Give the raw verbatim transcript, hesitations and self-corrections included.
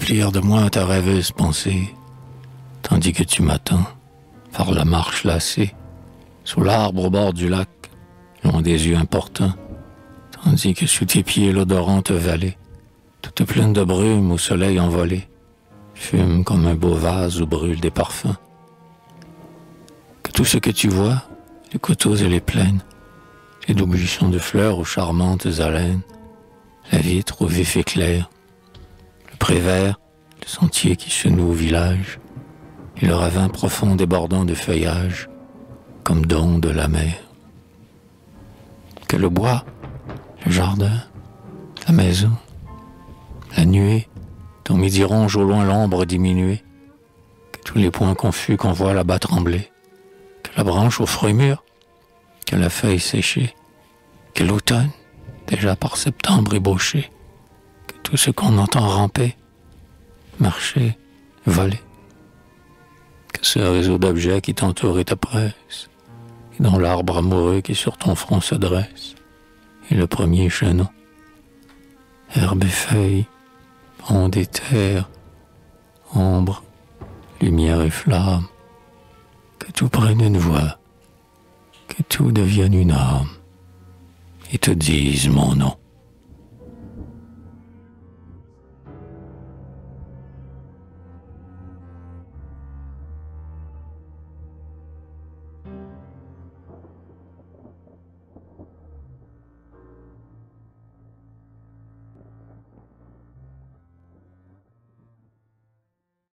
remplir de moi ta rêveuse pensée, tandis que tu m'attends, par la marche lassée, sous l'arbre au bord du lac, loin des yeux importants, tandis que sous tes pieds l'odorante vallée, toute pleine de brume au soleil envolée, fume comme un beau vase où brûlent des parfums. Que tout ce que tu vois, les coteaux et les plaines, les doux buissons de fleurs aux charmantes haleines, la vitre au vif éclair, le pré vert, le sentier qui se noue au village, et le ravin profond débordant de feuillage, comme don de la mer. Que le bois, le jardin, la maison, la nuée, ton midi ronge au loin l'ombre diminuée, que tous les points confus qu'on voit là-bas trembler, que la branche au fruit mûr, que la feuille séchée, que l'automne, déjà par septembre ébauché, que tout ce qu'on entend ramper, marcher, voler, que ce réseau d'objets qui t'entoure et te presse, et dont l'arbre amoureux qui sur ton front se dresse, et le premier chenon, herbe et feuilles, ondes et terres, ombre, lumière et flamme, que tout prenne une voix, que tout devienne une âme, et te dise mon nom.